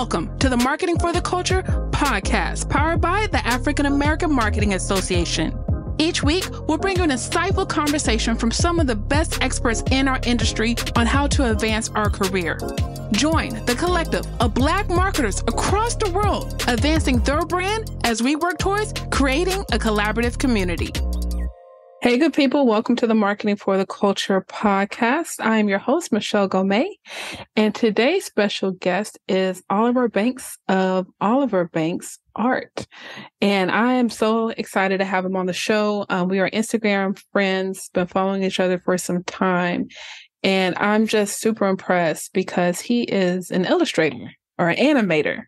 Welcome to the Marketing for the Culture podcast, powered by the African American Marketing Association. Each week, we'll bring you an insightful conversation from some of the best experts in our industry on how to advance our career. Join the collective of Black marketers across the world, advancing their brand as we work towards creating a collaborative community. Hey, good people. Welcome to the Marketing for the Culture podcast. I am your host, Michelle Gomez, and today's special guest is Oliver Banks of Oliver Banks Art. And I am so excited to have him on the show. We are Instagram friends, been following each other for some time, and I'm just super impressed because he is an illustrator or an animator.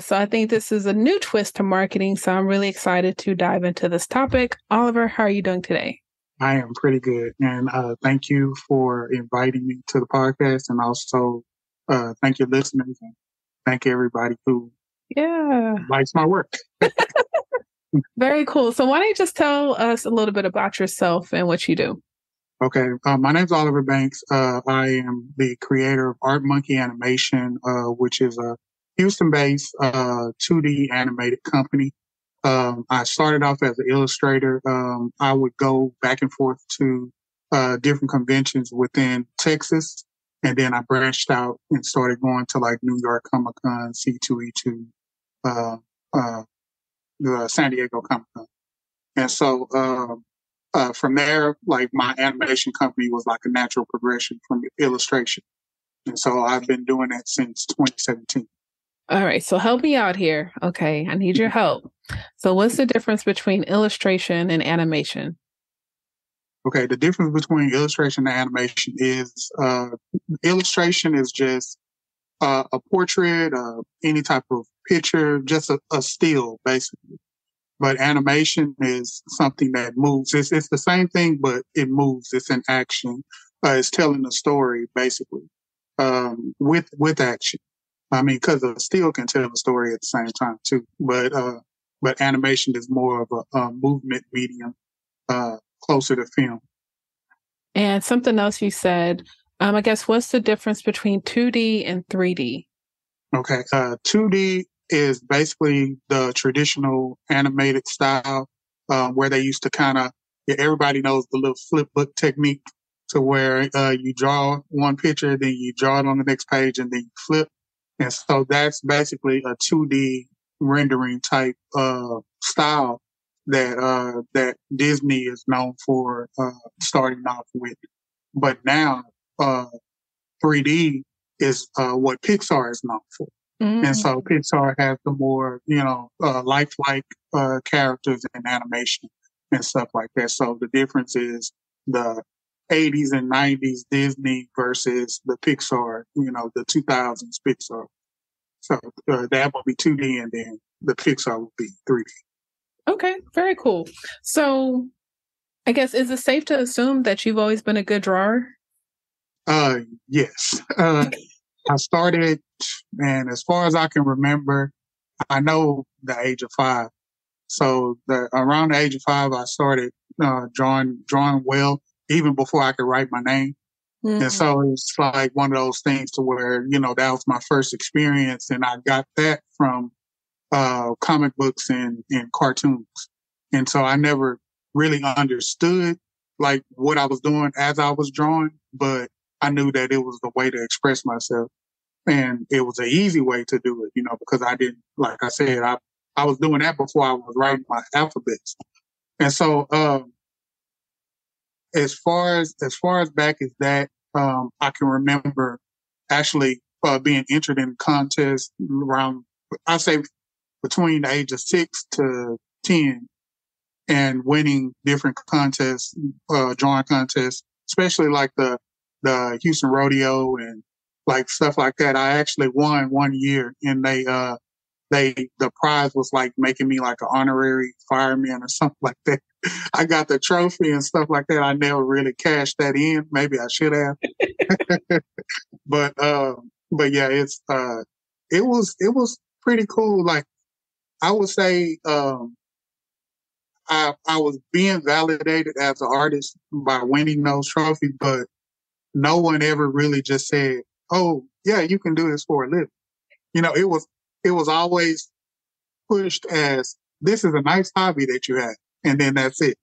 So I think this is a new twist to marketing. So I'm really excited to dive into this topic. Oliver, how are you doing today? I am pretty good. And thank you for inviting me to the podcast. And also thank your listeners and thank everybody who likes my work. Very cool. So why don't you just tell us a little bit about yourself and what you do? Okay. My name is Oliver Banks. I am the creator of Art Monkey Animation, which is a Houston-based 2D animated company. I started off as an illustrator. I would go back and forth to different conventions within Texas, and then I branched out and started going to like New York Comic Con, C2E2, the San Diego Comic Con, and so from there, like my animation company was like a natural progression from illustration, and so I've been doing that since 2017. All right. So help me out here. Okay. I need your help. So what's the difference between illustration and animation? Okay. The difference between illustration and animation is illustration is just a portrait, any type of picture, just a still basically. But animation is something that moves. It's the same thing, but it moves. It's in action. It's telling a story basically with action. I mean, because a still can tell a story at the same time too, but animation is more of a movement medium, closer to film. And something else you said, I guess, what's the difference between 2D and 3D? Okay, 2D is basically the traditional animated style where they used to kind of, everybody knows the little flip book technique, to where you draw one picture, then you draw it on the next page, and then you flip. And so that's basically a 2D rendering type style that Disney is known for starting off with. But now 3D is what Pixar is known for. Mm. And so Pixar has the more, lifelike characters and animation and stuff like that. So the difference is the 80s and 90s Disney versus the Pixar, the 2000s Pixar. So that would be 2D, and then the Pixar would be 3D. Okay, very cool. So I guess, is it safe to assume that you've always been a good drawer? Yes. I started, and as far as I can remember, I know the age of 5. So around the age of 5, I started drawing well, even before I could write my name. Mm-hmm. And so it's like one of those things to where, that was my first experience. And I got that from comic books and cartoons. And so I never really understood like what I was doing as I was drawing, but I knew that it was the way to express myself. And it was an easy way to do it, because I didn't, like I said, I was doing that before I was writing my alphabets. And so, as far as back as that, I can remember actually being entered in contests around, I say, between the age of 6 to 10, and winning different contests, drawing contests, especially like the Houston Rodeo and like stuff like that. I actually won one year, and the prize was like making me like an honorary fireman or something like that. I got the trophy and stuff like that. I never really cashed that in. Maybe I should have. But yeah, it's it was pretty cool. Like I would say, I was being validated as an artist by winning those trophies, but no one ever really just said, "Oh, yeah, you can do this for a living." you know, it was always pushed as this is a nice hobby that you have, and then that's it.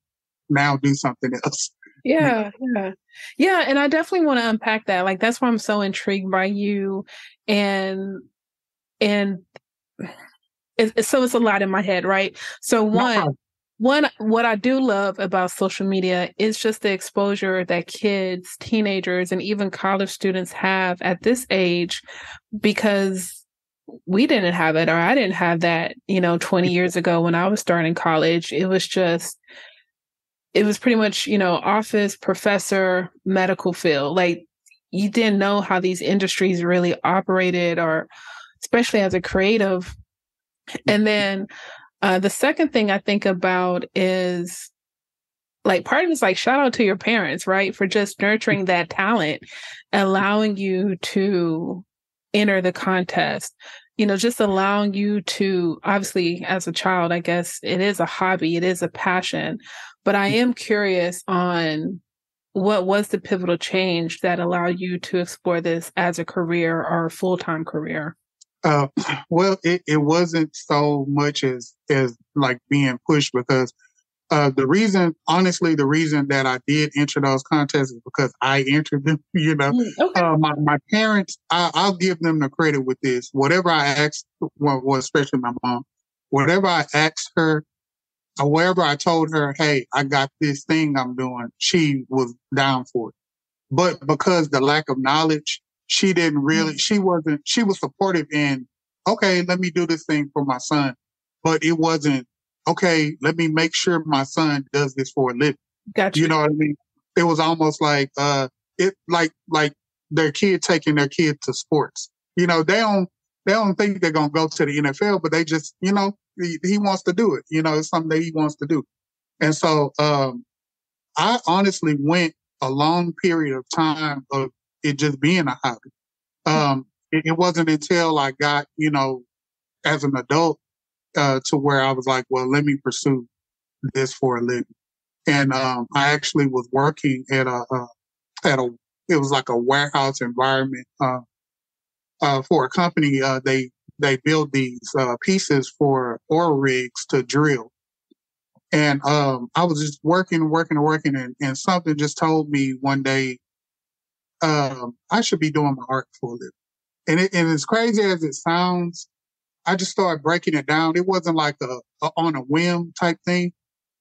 Now do something else. Yeah, yeah. Yeah, and I definitely want to unpack that. Like, that's why I'm so intrigued by you. And so it's a lot in my head, right? So one, what I do love about social media is just the exposure that kids, teenagers, and even college students have at this age, because we didn't have it, or I didn't have that, you know, 20 years ago when I was starting college. It was pretty much, you know, office, professor, medical field. Like, you didn't know how these industries really operated, or especially as a creative. And then the second thing I think about is, like, part of it's like, shout out to your parents, right? For just nurturing that talent, allowing you to enter the contest, you know, just allowing you to, obviously as a child, I guess it is a hobby, it is a passion, but I am curious on what was the pivotal change that allowed you to explore this as a career or a full-time career? Well, it wasn't so much as like being pushed, because the reason that I did enter those contests is because I entered them, you know. Okay. My parents, I'll give them the credit with this. Whatever I asked, well, especially my mom, whatever I asked her, or wherever I told her, hey, I got this thing I'm doing, she was down for it. But because the lack of knowledge, she didn't really, she was supportive in, okay, let me do this thing for my son. But it wasn't, okay, let me make sure my son does this for a living. Gotcha. You know what I mean? It was almost like, like their kid taking their kid to sports. You know, they don't think they're going to go to the NFL, but they just, you know, he wants to do it. You know, it's something that he wants to do. And so, I honestly went a long period of time of it just being a hobby. It wasn't until I got, you know, as an adult, to where I was like, well, let me pursue this for a living. And, I actually was working at it was like a warehouse environment, for a company. They build these pieces for oil rigs to drill. And I was just working. And something just told me one day, I should be doing my art for a living. And as crazy as it sounds, I just started breaking it down. It wasn't like a on a whim type thing.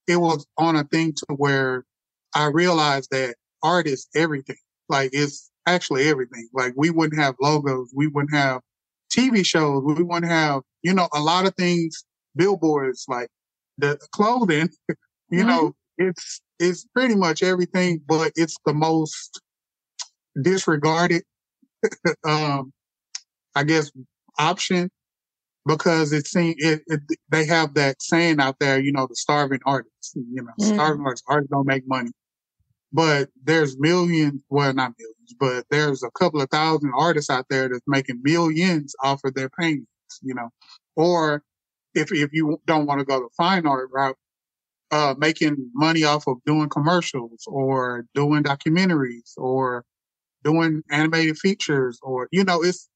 It was on a thing to where I realized that art is everything. Like, it's actually everything. Like, we wouldn't have logos. We wouldn't have TV shows, we want to have, you know, a lot of things, billboards, like the clothing, you mm-hmm. know, it's pretty much everything, but it's the most disregarded, I guess, option, because they have that saying out there, you know, the starving artists, you know, mm-hmm. Artists don't make money, but there's millions, well, not millions, but there's a couple of thousand artists out there that's making millions off of their paintings, you know, or if you don't want to go the fine art route, making money off of doing commercials or doing documentaries or doing animated features, or, you know, it's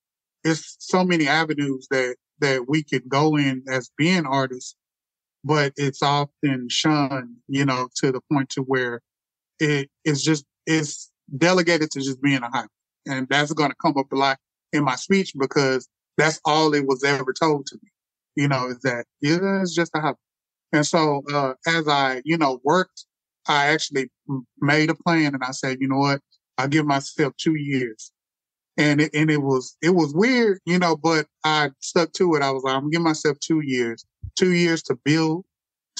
so many avenues that we could go in as being artists, but it's often shunned, you know, to the point to where it's delegated to just being a hobby. And that's going to come up a lot in my speech, because that's all it was ever told to me, you know, is that it's just a hobby. And so, as I, you know, worked, I actually made a plan and I said, you know what, I'll give myself 2 years. And it was weird, you know, but I stuck to it. I was like, I'm giving myself 2 years to build,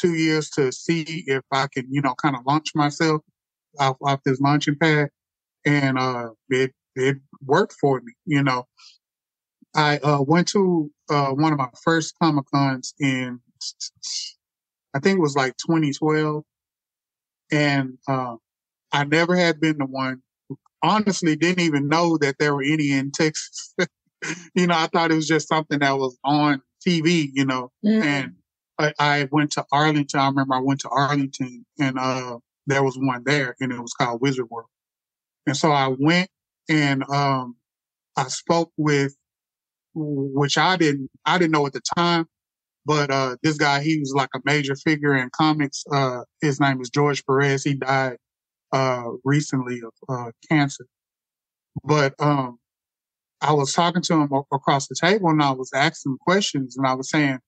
2 years to see if I can, you know, kind of launch myself off this launching pad. And it worked for me, you know. I went to one of my first Comic Cons in, I think it was like 2012, and I never had been to one. Honestly, didn't even know that there were any in Texas. You know, I thought it was just something that was on TV, you know. Mm-hmm. And I went to Arlington. I remember I went to Arlington, and there was one there, and it was called Wizard World. And so I went, and I spoke with which I didn't know at the time. But this guy, he was like a major figure in comics. His name is George Perez. He died recently of cancer. But I was talking to him across the table, and I was asking him questions, and I was saying,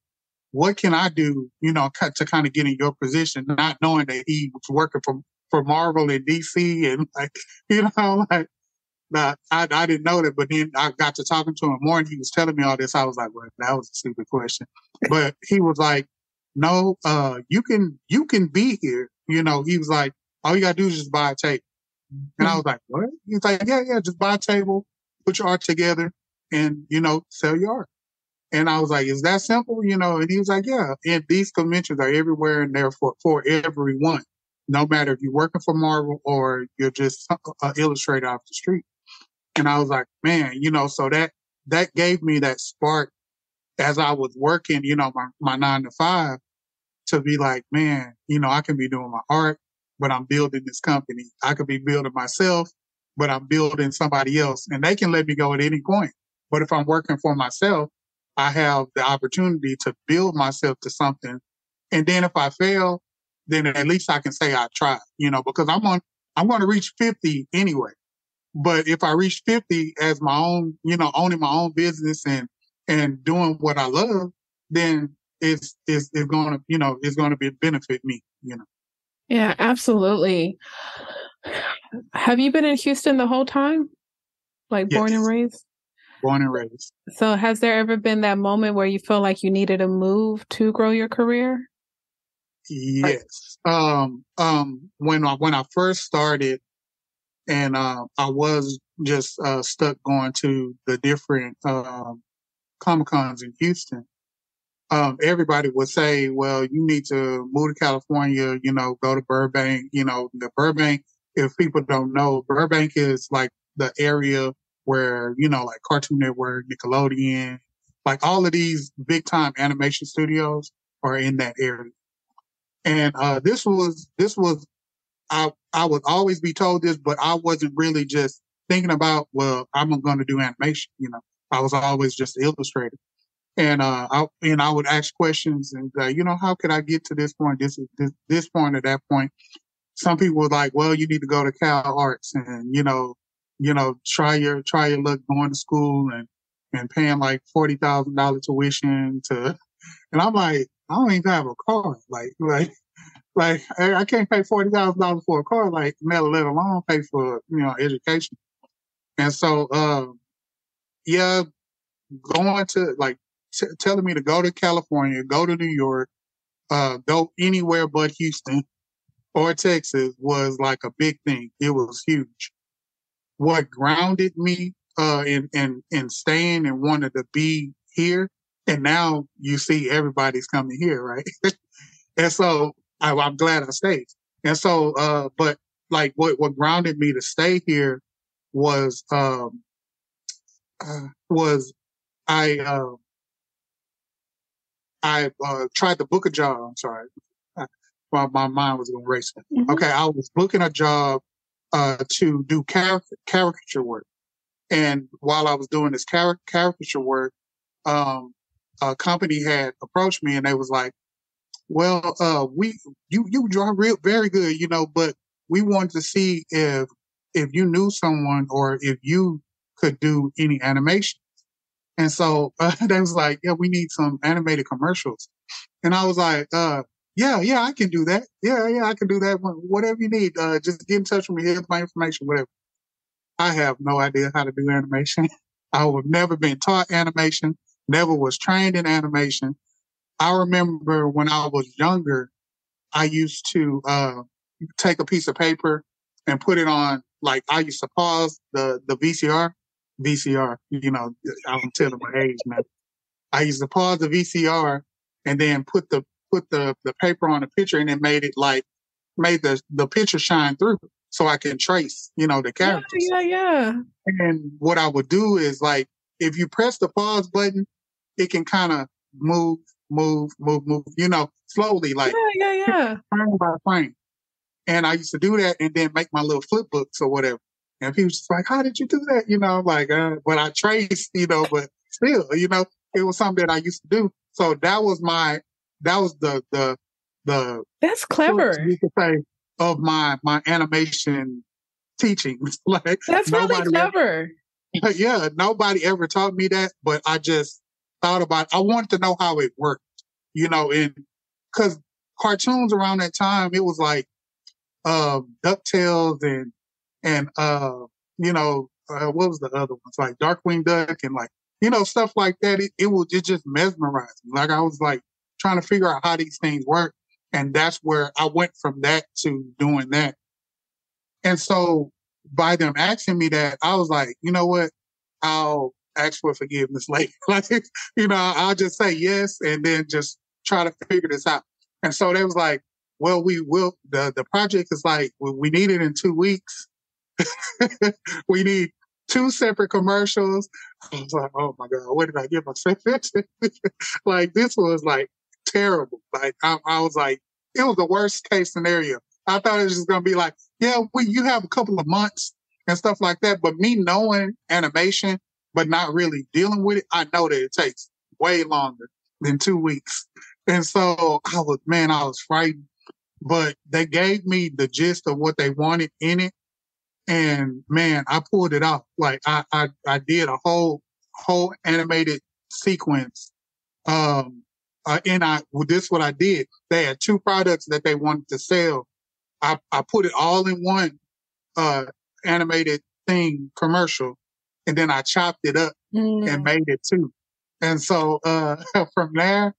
what can I do, you know, to kind of get in your position, not knowing that he was working for Marvel and DC, and like, you know, like, I didn't know that. But then I got to talking to him more, and he was telling me all this. I was like, well, that was a stupid question. But he was like, no, you can be here. You know, he was like, all you gotta do is just buy a table. And I was like, what? He's like, yeah, just buy a table, put your art together, and, you know, sell your art. And I was like, is that simple? You know, and he was like, yeah. And these conventions are everywhere, and they're for everyone, no matter if you're working for Marvel or you're just an illustrator off the street. And I was like, man, you know, so that gave me that spark as I was working, you know, my 9-to-5, to be like, man, you know, I can be doing my art, but I'm building this company. I could be building myself, but I'm building somebody else, and they can let me go at any point. But if I'm working for myself, I have the opportunity to build myself to something. And then if I fail, then at least I can say I tried, you know, because I'm going to reach 50 anyway. But if I reach 50 as my own, you know, owning my own business and doing what I love, then it's going to, you know, it's going to be benefit me, you know? Yeah, absolutely. Have you been in Houston the whole time? Like, yes. Born and raised? Born and raised. So has there ever been that moment where you feel like you needed a move to grow your career? Yes. When I first started, and I was just stuck going to the different Comic Cons in Houston, everybody would say, well, you need to move to California, you know, go to Burbank. You know, the Burbank, if people don't know, Burbank is like the area where, you know, like Cartoon Network, Nickelodeon, like all of these big time animation studios are in that area. And this was I would always be told this, but I wasn't really just thinking about, well, I'm going to do animation. You know, I was always just an illustrator. And I would ask questions and, you know, how could I get to this point, this point, at that point? Some people were like, well, you need to go to Cal Arts and, you know, try your luck going to school and paying like $40,000 tuition to, and I'm like, I don't even have a car. Like I can't pay $40,000 for a car, like, never let alone pay for, you know, education. And so, yeah, going to like telling me to go to California, go to New York, go anywhere but Houston or Texas was like a big thing. It was huge. What grounded me in staying and wanting to be here, and now you see everybody's coming here, right? And so. I'm glad I stayed. And so, but like what grounded me to stay here was I tried to book a job. I'm sorry. My mind was going racing. Mm-hmm. Okay. I was booking a job, to do caricature work. And while I was doing this caricature work, a company had approached me and they was like, well, you draw real very good, you know, but we wanted to see if you knew someone or if you could do any animation. And so they was like, yeah, we need some animated commercials. And I was like, yeah, I can do that. Yeah, I can do that. Whatever you need, just get in touch with me. Here's my information, whatever. I have no idea how to do animation. I have never been taught animation, never was trained in animation. I remember when I was younger, I used to take a piece of paper and put it on, like, I used to pause the VCR, you know, I'm telling my age now. I used to pause the VCR and then put the paper on the picture, and it made it like, made the picture shine through so I can trace, you know, the characters. Yeah. And what I would do is, like, if you press the pause button, it can kind of move, you know, slowly, like, yeah. Frame by frame. And I used to do that and then make my little flip books or whatever. And people just like, how did you do that? You know, like, but I traced, you know, but still, you know, it was something that I used to do. So that was my, that was the that's clever. You could say of my animation teaching. Like, that's really clever. Ever, yeah, nobody ever taught me that, but I just thought about it. I wanted to know how it worked, you know, and because cartoons around that time, it was like DuckTales and you know, what was the other ones, like Darkwing Duck and like, you know, stuff like that. It just mesmerized me. Like I was like trying to figure out how these things work. And that's where I went from that to doing that. And so by them asking me that, I was like, you know what? I'll ask for forgiveness later. Like, you know, I'll just say yes and then just try to figure this out. And so they was like, well, we will, the project is like, we need it in 2 weeks. We need 2 separate commercials. I was like, oh my God, what did I get myself into? Like, this was like terrible. Like, I was like, it was the worst case scenario. I thought it was just going to be like, yeah, you have a couple of months and stuff like that. But me knowing animation, but not really dealing with it, I know that it takes way longer than 2 weeks. And so I was frightened, but they gave me the gist of what they wanted in it. And man, I pulled it off. Like I did a whole animated sequence. This is what I did. They had 2 products that they wanted to sell. I put it all in one, animated thing commercial. And then I chopped it up and made it 2. And so, from there,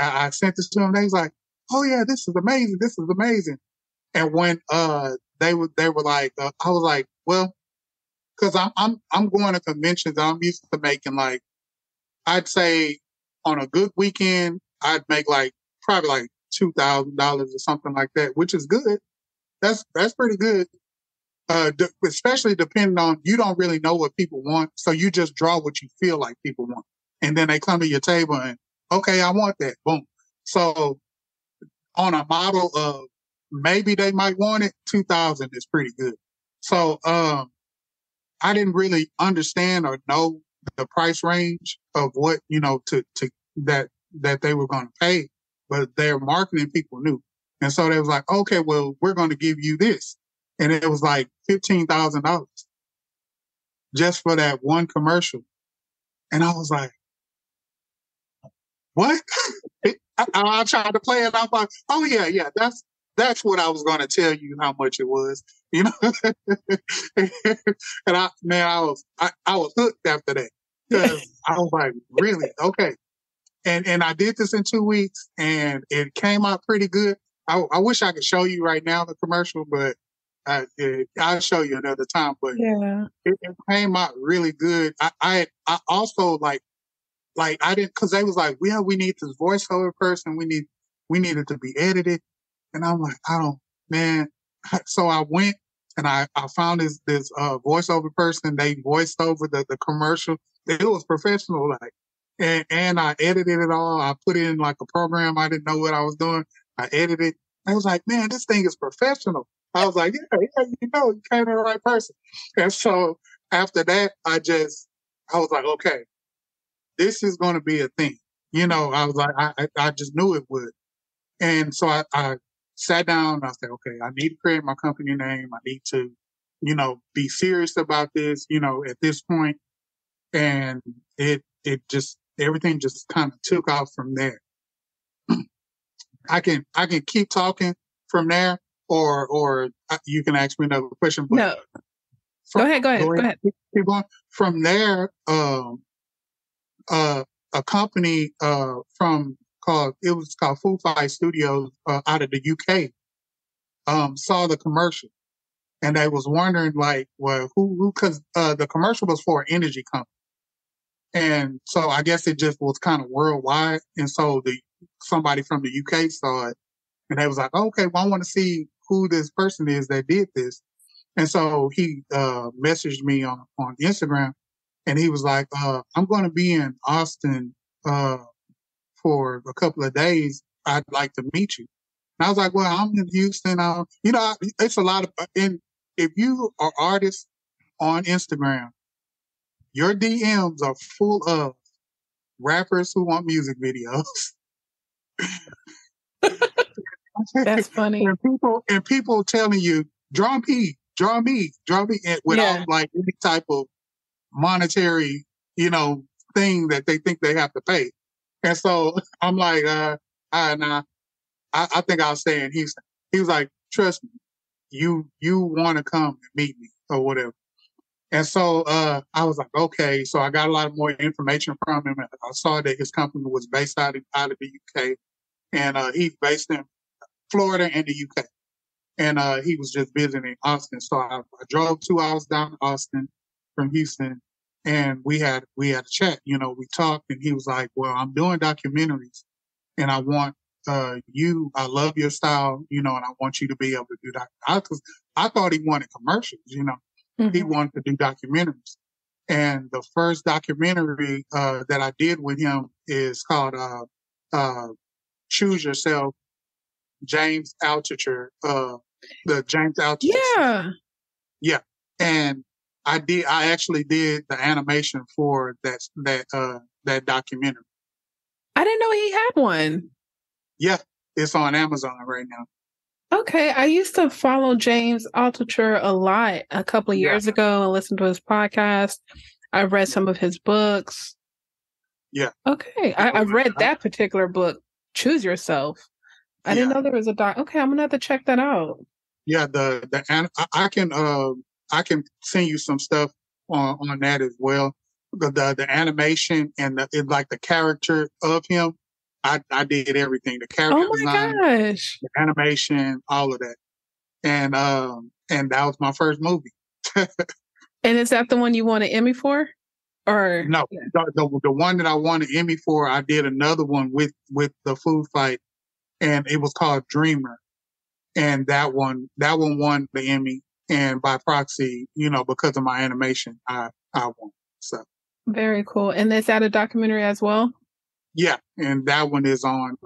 I sent this to them. They was like, oh yeah, this is amazing. This is amazing. And when, they were like, I was like, well, cause I'm going to conventions. I'm used to making like, I'd say on a good weekend, I'd make like probably like $2,000 or something like that, which is good. That's pretty good. Especially depending on, you don't really know what people want. So you just draw what you feel like people want. And then they come to your table and, okay, I want that. Boom. So on a model of, maybe they might want it, 2,000 is pretty good. So, I didn't really understand or know the price range of what, you know, that they were going to pay, but their marketing people knew. And so they was like, okay, well, we're going to give you this. And it was like $15,000 just for that one commercial. And I was like, what? I tried to play it off like, oh yeah, that's what I was going to tell you how much it was, you know? And I was hooked after that. Cause I was like, really? Okay. And I did this in 2 weeks and it came out pretty good. I wish I could show you right now the commercial, but I'll show you another time. But yeah, it came out really good. I also like I didn't, cause they was like, yeah, we need this voiceover person. We need it to be edited. And I'm like, man. So I went and I found this voiceover person. They voiced over the commercial. It was professional, like, and I edited it all. I put it in like a program. I didn't know what I was doing. I edited. I was like, man, this thing is professional. I was like, yeah, you know, you came to the right person. And so after that, I was like, okay, this is going to be a thing. You know, I was like, I just knew it would. And so I sat down and I said, okay, I need to create my company name. I need to, you know, be serious about this, you know, at this point. And it just, everything just kind of took off from there. I can keep talking from there or you can ask me another question. But no. Go ahead. Keep going. From there, a company, called Food Fight Studios out of the UK, saw the commercial and they was wondering like, well, who, cause, the commercial was for an energy company. And so I guess it just was kind of worldwide. And so somebody from the UK saw it and they was like, okay, well, I want to see who this person is that did this. And so he, messaged me on Instagram and he was like, I'm going to be in Austin, for a couple of days, I'd like to meet you. And I was like, well, I'm in Houston. You know, it's a lot of, and if you are artists on Instagram, Your DMs are full of rappers who want music videos. That's funny. And people telling you, draw me, without like any type of monetary, thing that they think they have to pay. And so I'm like, I think I'll stay in Houston. He was like, trust me, you want to come and meet me or whatever. And so I was like, okay. So I got a lot more information from him. And I saw that his company was based out of the UK, and he's based in Florida and the UK. And he was just visiting Austin. So I drove 2 hours down to Austin from Houston, and we had a chat. We talked, and he was like, well, I'm doing documentaries, and I want I love your style, and I want you to be able to do that. I thought he wanted commercials, Mm-hmm. He wanted to do documentaries. And the first documentary that I did with him is called Choose Yourself, James Altucher, the James Altucher. Yeah. Story. Yeah. And I actually did the animation for that documentary. I didn't know he had one. Yeah, it's on Amazon right now. Okay, I used to follow James Altucher a lot a couple of years ago and listened to his podcast. I read some of his books. Yeah. Okay, I read that particular book, Choose Yourself. I didn't know there was a doc. Okay, I'm gonna have to check that out. Yeah, I can send you some stuff on that as well. The animation and the character of him. I did everything, the character design, the animation, all of that. And that was my first movie. And is that the one you won an Emmy for? Or no, the one that I won an Emmy for, I did another one with the Food Fight, and it was called Dreamer. And that one won the Emmy, and by proxy, because of my animation, I won. So very cool. And is that a documentary as well? Yeah, and that one is on.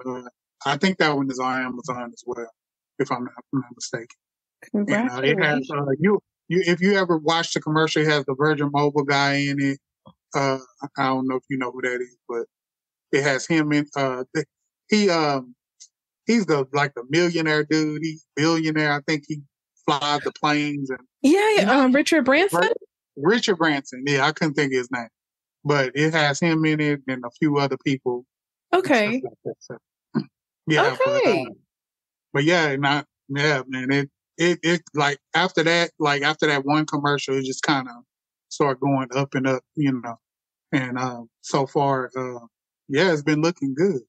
I think that one is on Amazon as well, if I'm not mistaken. Congratulations! And, it has If you ever watch the commercial, it has the Virgin Mobile guy in it. I don't know if you know who that is, but it has him in. He's the millionaire dude. He's billionaire. I think he flies the planes and. Richard Branson. Richard Branson. Yeah, I couldn't think of his name. But it has him in it and a few other people. Okay. Like so, yeah. Okay. But man. It like after that one commercial, it just kind of started going up and up, And so far, it's been looking good,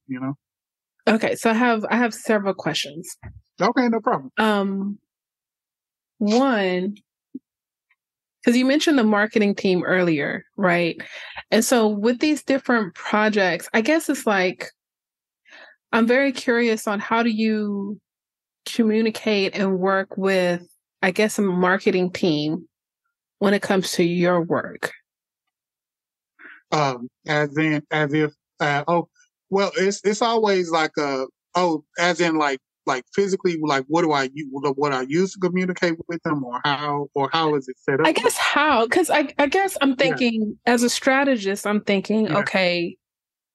Okay, so I have several questions. Okay, no problem. One. Because you mentioned the marketing team earlier, right? And so with these different projects, I guess it's like, I'm very curious on how do you communicate and work with, I guess, a marketing team when it comes to your work? It's always like physically, like what do I use to communicate with them, or how is it set up? I guess how, because I guess I'm thinking as a strategist, okay,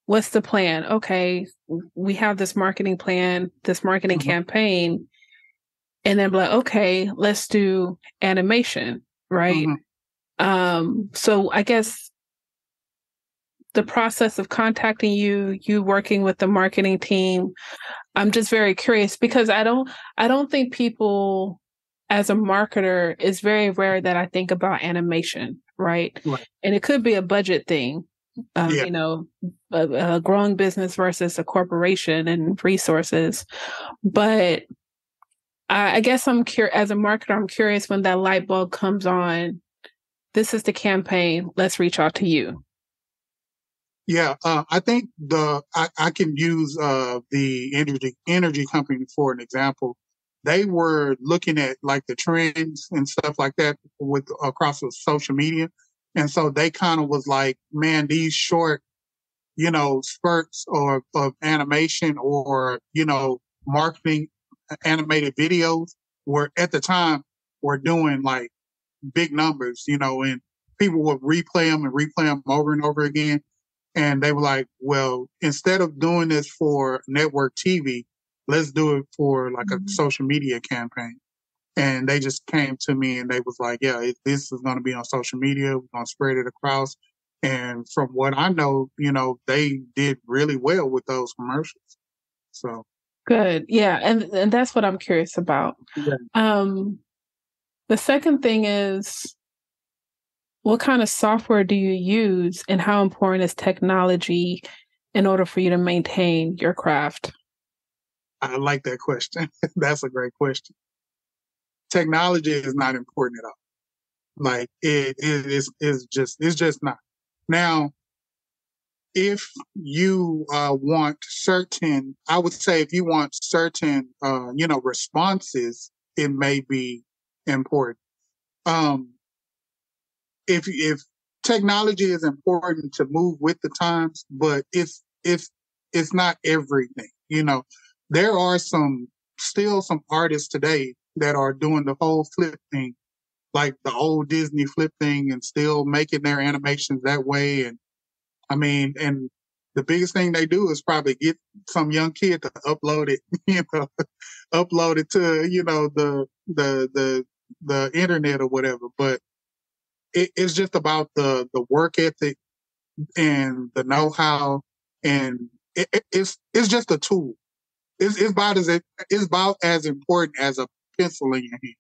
what's the plan? Okay, we have this marketing plan, this marketing campaign, and then be like, okay, let's do animation, right? Mm-hmm. So I guess the process of contacting you working with the marketing team. I'm just very curious because I don't think people as a marketer, it's very rare that I think about animation, right? And it could be a budget thing, a growing business versus a corporation and resources. But I guess I'm curious as a marketer. I'm curious when that light bulb comes on. This is the campaign. Let's reach out to you. Yeah, I think I can use the energy company for an example. They were looking at like the trends and stuff like that across the social media, and so they kind of was like, man, these short, spurts of animation or marketing animated videos were at the time doing like big numbers, and people would replay them over and over again. And they were like, well, instead of doing this for network TV, let's do it for like a social media campaign. And they just came to me and they was like, yeah, this is going to be on social media. We're going to spread it across. And from what I know, you know, they did really well with those commercials. So good. Yeah. And that's what I'm curious about. Yeah. The second thing is, what kind of software do you use and how important is technology in order for you to maintain your craft? I like that question. That's a great question. Technology is not important at all. Like it's just not. Now, if you want certain, I would say if you want certain, responses, it may be important. If technology is important to move with the times, but it's not everything. You know, there are still some artists today that are doing the whole flip thing, like the old Disney flip thing, and still making their animations that way. And I mean, and the biggest thing they do is probably get some young kid to upload it to, you know, the internet or whatever. But it's just about the work ethic and the know-how, and it's just a tool. It's about as important as a pencil in your hand.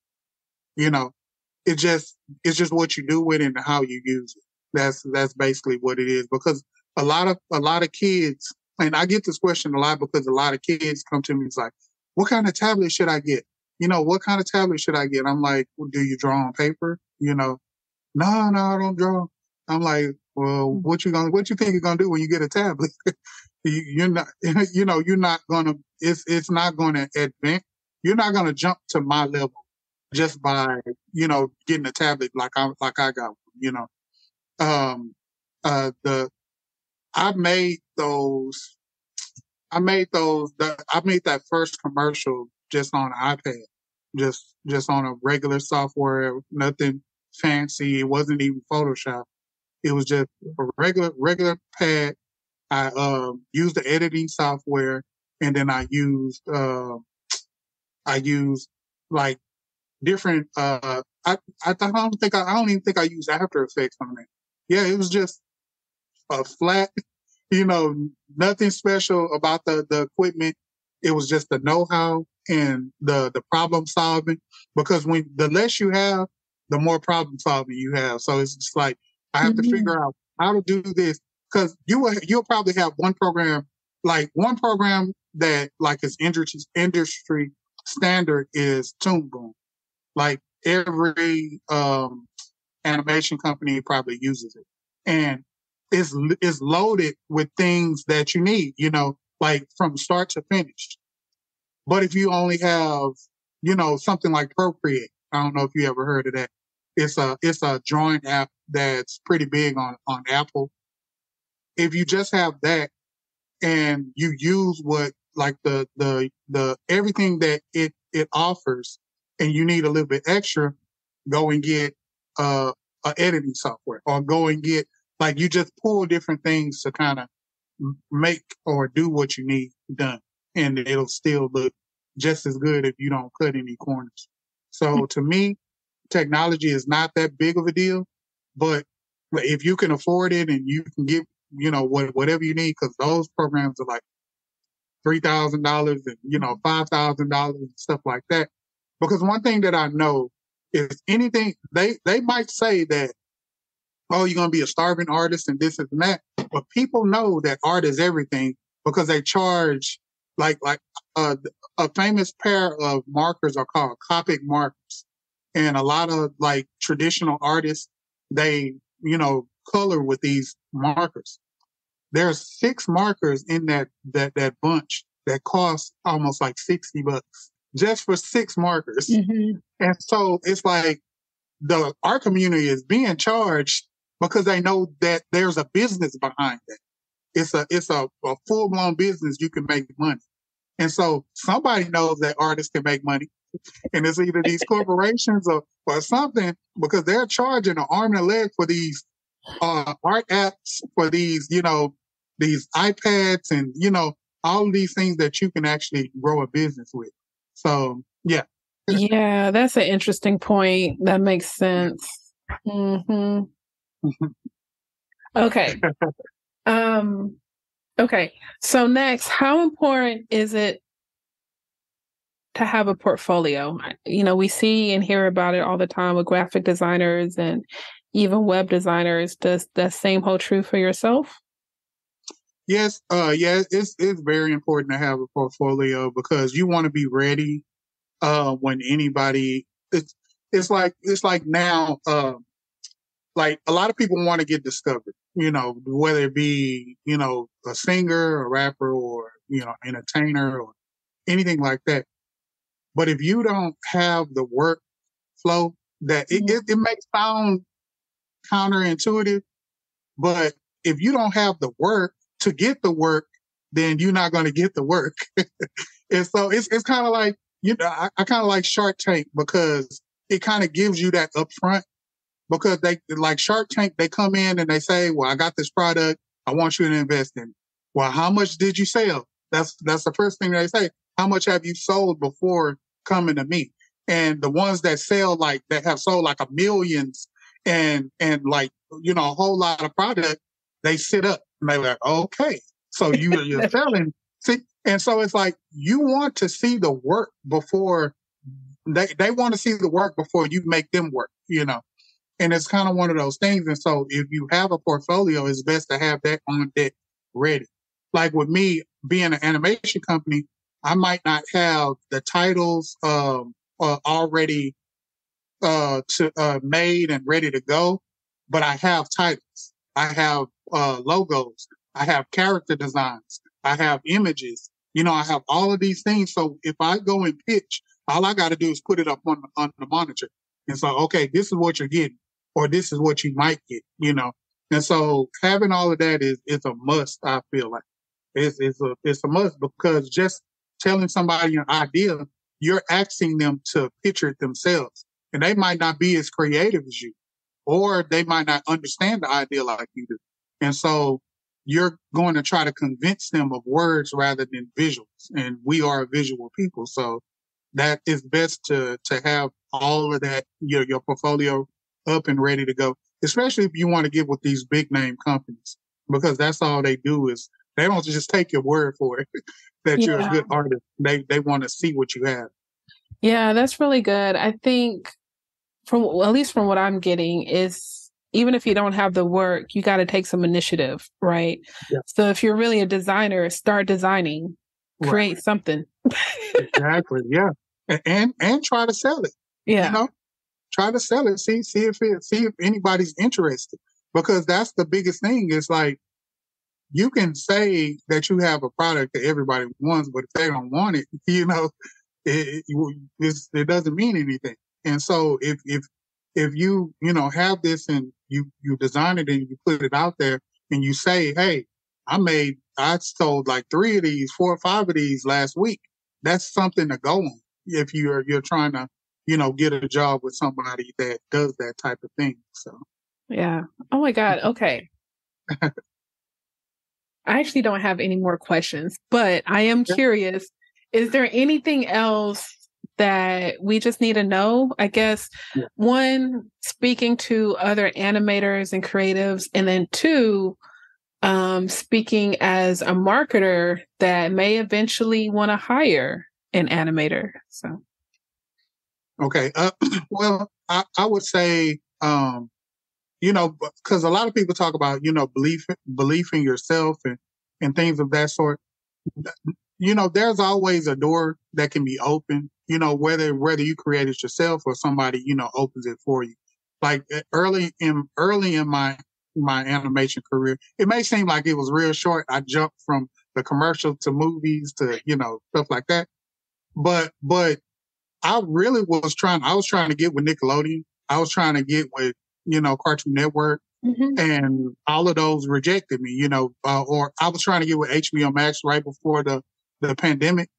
You know, it's just what you do with it and how you use it. That's basically what it is. Because a lot of kids, and I get this question a lot because a lot of kids come to me and it's like, what kind of tablet should I get? You know, what kind of tablet should I get? I'm like, well, do you draw on paper? You know. No, I don't draw. I'm like, well, what you think you're gonna do when you get a tablet? It's not gonna advance. You're not gonna jump to my level just by, you know, getting a tablet like I got, you know. I made that first commercial just on an iPad, just on a regular software, nothing fancy. It wasn't even Photoshop. It was just a regular pad. I used the editing software, and then I used like different. I don't even think I used After Effects on it. Yeah, it was just a flat. You know, nothing special about the equipment. It was just the know-how and the problem solving. Because the less you have, the more problem solving you have. So it's just like, I have to figure out how to do this. Cause you'll probably have one program that like is industry standard is Toon Boom. Like every, animation company probably uses it, and it's loaded with things that you need, you know, like from start to finish. But if you only have, you know, something like Procreate, I don't know if you ever heard of that. It's a drawing app that's pretty big on Apple. If you just have that and you use what like the everything that it offers, and you need a little bit extra, go and get a editing software, or go and get, like, you just pull different things to kind of make or do what you need done, and it'll still look just as good if you don't cut any corners. So to me, technology is not that big of a deal, but if you can afford it and you can get, you know, whatever you need, because those programs are like $3,000 and, you know, $5,000 and stuff like that. Because one thing that I know is anything, they might say that, oh, you're going to be a starving artist and this and that, but people know that art is everything because they charge like a famous pair of markers are called Copic markers. And a lot of like traditional artists, they, you know, color with these markers. There's 6 markers in that bunch that cost almost like $60 just for 6 markers. Mm-hmm. And so it's like the art community is being charged because they know that there's a business behind that. It's a full blown business. You can make money. And so somebody knows that artists can make money. And it's either these corporations or something, because they're charging an arm and a leg for these art apps, for these, you know, these iPads and, you know, all of these things that you can actually grow a business with. So, yeah. Yeah, that's an interesting point. That makes sense. Mm-hmm. Okay. Okay. So next, how important is it to have a portfolio? You know, we see and hear about it all the time with graphic designers and even web designers. Does that same hold true for yourself? Yes. Yeah, it's very important to have a portfolio because you want to be ready when anybody, it's like now, like a lot of people want to get discovered, you know, whether it be, you know, a singer, a rapper, or, you know, entertainer or anything like that. But if you don't have the workflow, that it may sound counterintuitive, but if you don't have the work to get the work, then you're not going to get the work. And so it's kind of like, you know, I kind of like Shark Tank because it kind of gives you that upfront, because they, like Shark Tank, they come in and they say, well, I got this product. I want you to invest in it. Well, how much did you sell? That's the first thing they say. How much have you sold before coming to me? And the ones that sell, like, that have sold like a millions and like, you know, a whole lot of product, they sit up and they're like, okay, so you're selling. See, and so it's like, you want to see the work before they want to see the work before you make them work, you know? And it's kind of one of those things. And so if you have a portfolio, it's best to have that on deck ready. Like with me being an animation company, I might not have the titles already made and ready to go, but I have titles. I have logos. I have character designs. I have images. You know, I have all of these things. So if I go and pitch, all I got to do is put it up on the monitor. And so, okay, this is what you're getting, or this is what you might get, you know. And so having all of that is a must, I feel like. It's a must, because just telling somebody an idea, you're asking them to picture it themselves. And they might not be as creative as you, or they might not understand the idea like you do. And so you're going to try to convince them of words rather than visuals. And we are visual people. So that is best to have all of that, your portfolio up and ready to go, especially if you want to get with these big name companies, because that's all they do is they don't just take your word for it that you're a good artist. They want to see what you have. Yeah, that's really good. I think at least from what I'm getting is, even if you don't have the work, you got to take some initiative, right? Yeah. So if you're really a designer, start designing, create something. Exactly. Yeah. And try to sell it. Yeah. You know, try to sell it. See if anybody's interested, because that's the biggest thing. It's like, you can say that you have a product that everybody wants, but if they don't want it, you know, it doesn't mean anything. And so if you know, have this and you design it and you put it out there and you say, hey, I sold like 3 of these, 4 or 5 of these last week. That's something to go on if you're trying to, you know, get a job with somebody that does that type of thing. So. Yeah. Oh my God. Okay. I actually don't have any more questions, but I am curious, is there anything else that we just need to know? I guess, one, speaking to other animators and creatives, and then two, speaking as a marketer that may eventually want to hire an animator. So. Okay. Well, I would say, you know, because a lot of people talk about, you know, belief in yourself and things of that sort. You know, there's always a door that can be opened, you know, whether you create it yourself or somebody, you know, opens it for you. Like early in my animation career, it may seem like it was real short. I jumped from the commercial to movies to, you know, stuff like that. But I really was trying to get with Nickelodeon. I was trying to get with, you know, Cartoon Network, and all of those rejected me, you know, or I was trying to get with HBO Max right before the pandemic.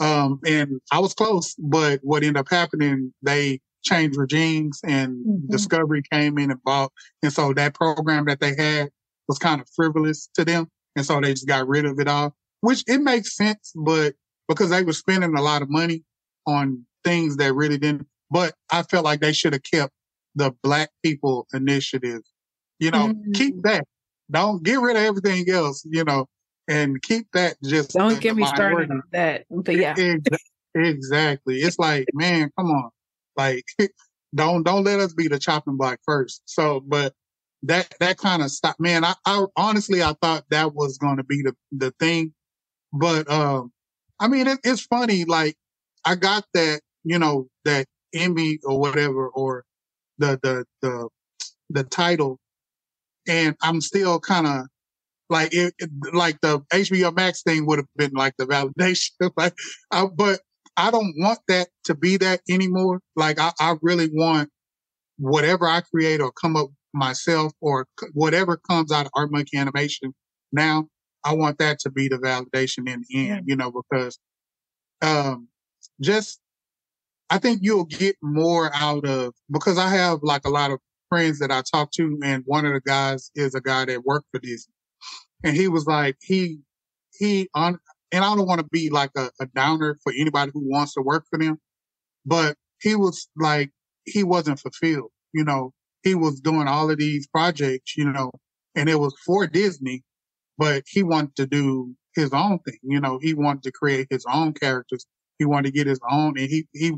And I was close, but what ended up happening, they changed regimes and Discovery came in and bought. And so that program that they had was kind of frivolous to them. And so they just got rid of it all, which it makes sense, but because they were spending a lot of money on things that really didn't. But I felt like they should have kept the Black People Initiative. You know, keep that. Don't get rid of everything else, you know, and keep that just. Don't get me started on that. But yeah. Exactly. It's like, man, come on. Like, don't let us be the chopping block first. So, but that kind of stopped. Man, I honestly, I thought that was going to be the thing. But, I mean, it's funny. Like, I got that, you know, that Emmy or whatever, or the title. And I'm still kind of like, like the HBO Max thing would have been like the validation. Like, but I don't want that to be that anymore. Like, I really want whatever I create or come up myself or whatever comes out of Art Monkey Animation now, I want that to be the validation in the end, you know, because just, I think you'll get more out of, because I have like a lot of friends that I talk to, and one of the guys is a guy that worked for Disney. And he was like, and I don't want to be like a downer for anybody who wants to work for them, but he was like, he wasn't fulfilled, you know, he was doing all of these projects, you know, and it was for Disney, but he wanted to do his own thing, you know, he wanted to create his own characters. He wanted to get his own, and he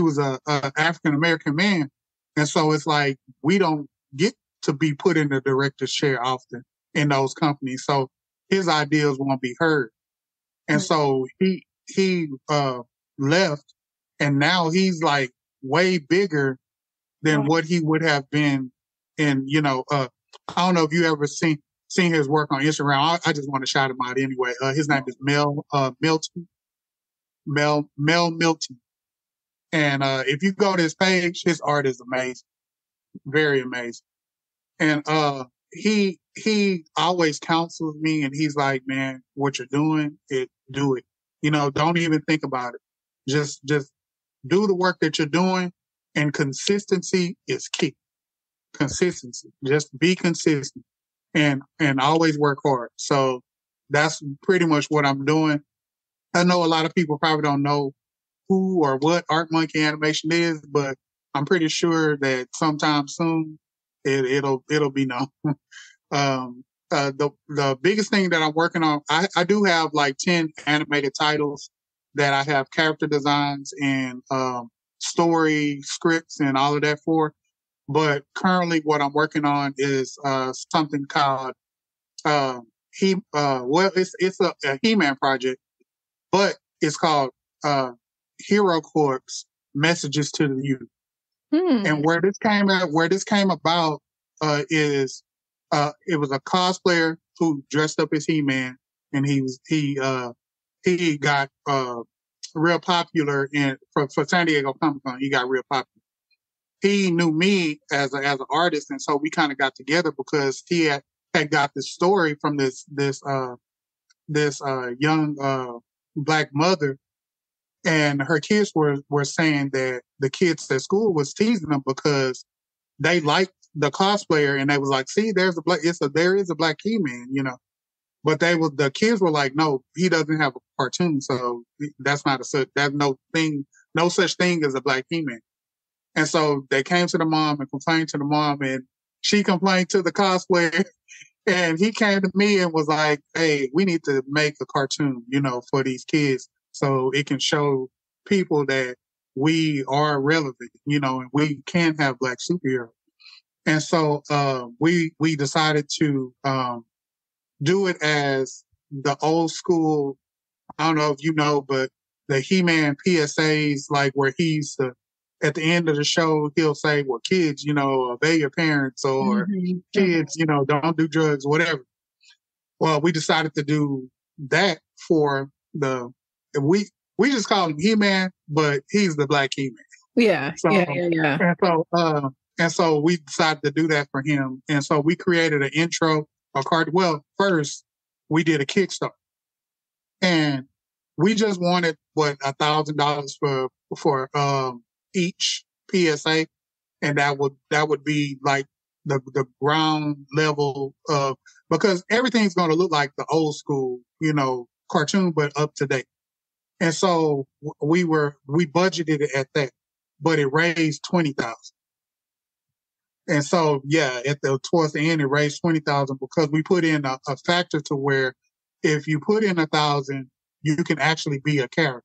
was a African American man. And so it's like, we don't get to be put in the director's chair often in those companies. So his ideas won't be heard. And so he left, and now he's like way bigger than what he would have been. And, you know, I don't know if you ever seen his work on Instagram. I just want to shout him out anyway. His name is Mel Milton. And if you go to his page, his art is amazing, very amazing. And he always counsels me, and he's like, man, what you're doing, do it. You know, don't even think about it. Just do the work that you're doing, and consistency is key. Consistency. Just be consistent and always work hard. So that's pretty much what I'm doing. I know a lot of people probably don't know who or what Art Monkey Animation is, but I'm pretty sure that sometime soon it'll be known. The biggest thing that I'm working on, I do have like 10 animated titles that I have character designs and story scripts and all of that for. But currently, what I'm working on is something called it's a He-Man project, but it's called Hero Corps Messages to the Youth. And where this came about is it was a cosplayer who dressed up as He-Man, and he got real popular for San Diego Comic Con. He got real popular. He knew me as an artist, and so we kind of got together because he had got this story from this young Black mother. And her kids were saying that the kids at school was teasing them because they liked the cosplayer, and they was like, see, there is a Black He-Man, you know. But the kids were like, no, he doesn't have a cartoon, so that's not no such thing as a Black He-Man. And so they came to the mom and complained to the mom, and she complained to the cosplayer. And he came to me and was like, hey, we need to make a cartoon, you know, for these kids, so it can show people that we are relevant, you know, and we can have Black superheroes. And so we decided to do it as the old school. I don't know if you know, but the He-Man PSAs, like where he's at the end of the show, he'll say, well, kids, you know, obey your parents, or kids, you know, don't do drugs, whatever. Well, we decided to do that for we just call him He-Man, but he's the Black He-Man. Yeah, so, yeah. And so we decided to do that for him. And so we created an intro, first we did a Kickstarter. And We just wanted $1,000 for each PSA, and that would be like the ground level of, because everything's going to look like the old school, cartoon, but up to date. And so we budgeted it at that, but it raised $20,000. And so, yeah, towards the end, it raised $20,000 because we put in a factor to where if you put in $1,000, you can actually be a character.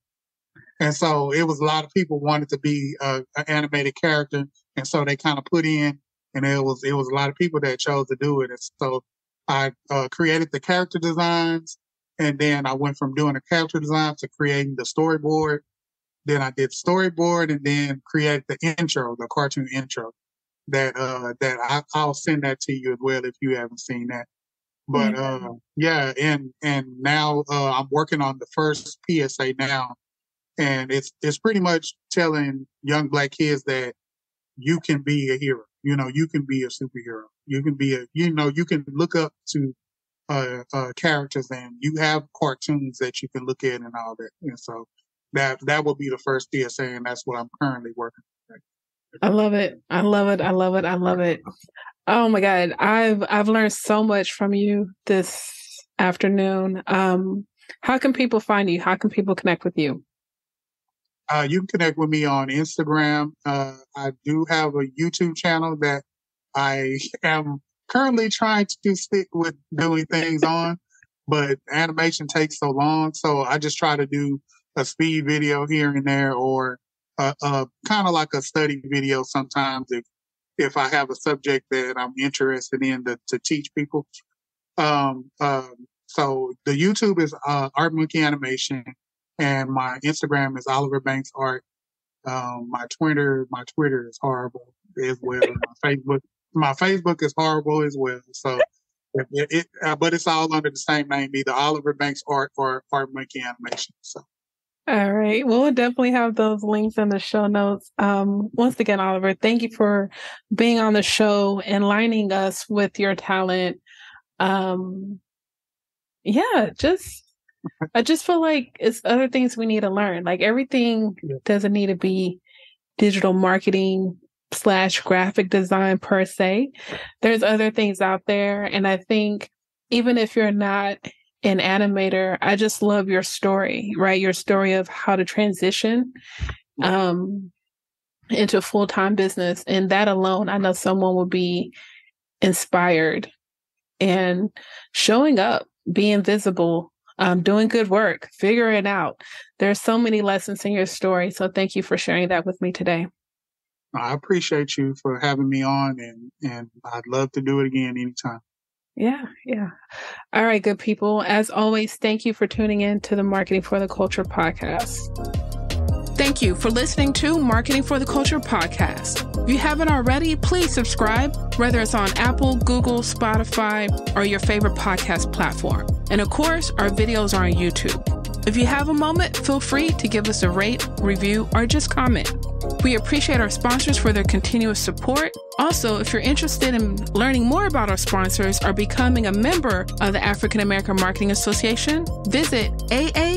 And so it was a lot of people wanted to be an animated character. And so they kind of put in, and it was a lot of people that chose to do it. And so I created the character designs. And then I went from doing the character design to creating the storyboard. Then I did storyboard and then created the intro, the cartoon intro. That I'll send that to you as well if you haven't seen that. But yeah, and now I'm working on the first PSA now, and it's pretty much telling young Black kids that you can be a hero. You can be a superhero. You can be you can look up to characters, and you have cartoons that you can look at and all that. And so that will be the first PSA, and that's what I'm currently working on. I love it. I love it. I love it. I love it. Oh my God. I've learned so much from you this afternoon. How can people find you? How can people connect with you? You can connect with me on Instagram. I do have a YouTube channel that I am currently trying to stick with doing things on, but animation takes so long. So I just try to do a speed video here and there, or kind of like a study video sometimes if I have a subject that I'm interested in to teach people. So the YouTube is Art Monkey Animation, and my Instagram is Oliver Banks Art. My Twitter is horrible as well. My Facebook is horrible as well. So but it's all under the same name, either Oliver Banks Art or Art Monkey Animation. So. All right. Well, we'll definitely have those links in the show notes. Once again, Oliver, thank you for being on the show and lining us with your talent. Yeah, I just feel like it's other things we need to learn. Like everything doesn't need to be digital marketing / graphic design per se. There's other things out there. And I think even if you're not an animator, I just love your story, right? Your story of how to transition into a full-time business. And that alone, I know someone will be inspired, and showing up, being visible, doing good work, figuring it out. There's so many lessons in your story. So thank you for sharing that with me today. I appreciate you for having me on, and I'd love to do it again anytime. Yeah. Yeah. All right, good people. As always, thank you for tuning in to the Marketing for the Culture podcast. Thank you for listening to Marketing for the Culture podcast. If you haven't already, please subscribe, whether it's on Apple, Google, Spotify, or your favorite podcast platform. And of course, our videos are on YouTube. If you have a moment, feel free to give us a rate, review, or just comment. We appreciate our sponsors for their continuous support. Also, if you're interested in learning more about our sponsors or becoming a member of the African American Marketing Association, visit aa-ma.org.